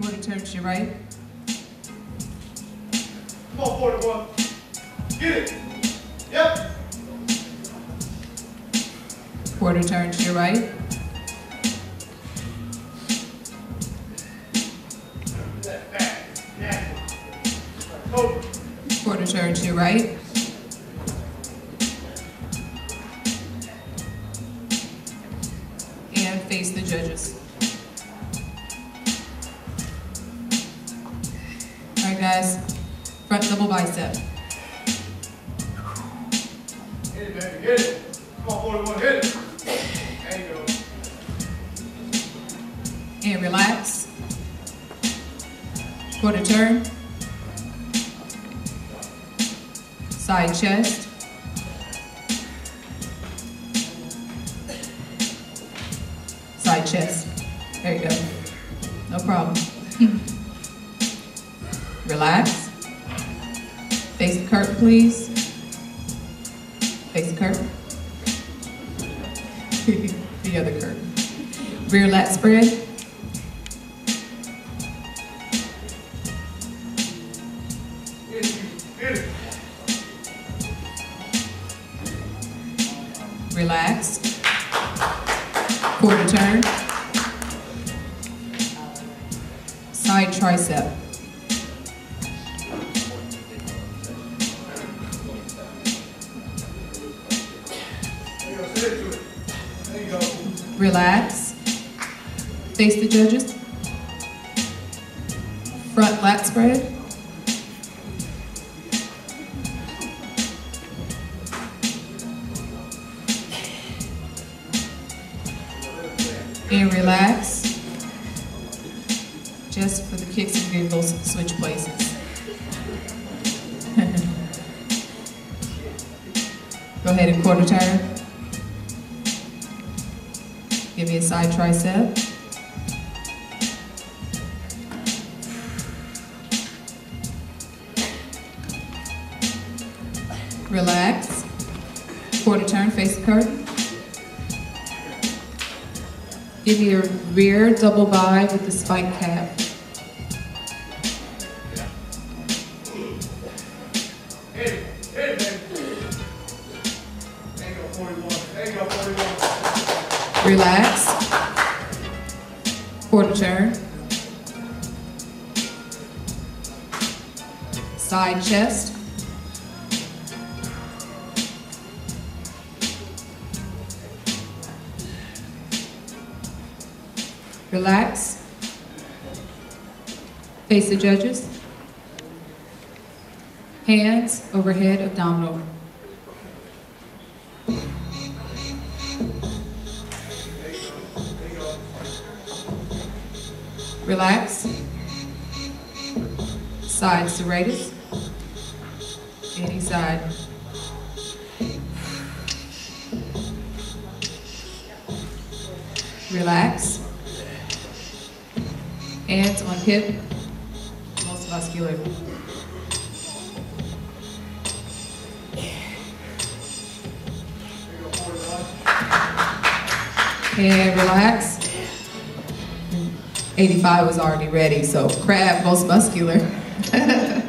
Quarter turn to your right. Come on, 41. Get it. Yep. Quarter turn to your right. Quarter turn to your right. And face the judges. All right, guys. Front double bicep. Hit it, baby. Hit it. Come on, 41. Hit it. There you go. And relax. Quarter turn. Side chest. Side chest. There you go. No problem. Relax. Face the curtain, please. Face the curtain. The other curtain. Rear lat spread. Relax. Quarter turn. Side tricep. Relax. Face the judges. Front lat spread. And relax. Just for the kicks and giggles, switch places. Go ahead and quarter turn. Give me a side tricep. Relax. Quarter turn, face the curtain. Give me a rear double by with the spike cap. Hit it, baby. There you go, 41. There you go, 41. Relax. Quarter turn. Side chest. Relax. Face the judges. Hands overhead abdominal. Relax. Side serratus. Any side. Relax. Hands on hip, multimuscular. And relax. 85 was already ready, so crab, multimuscular.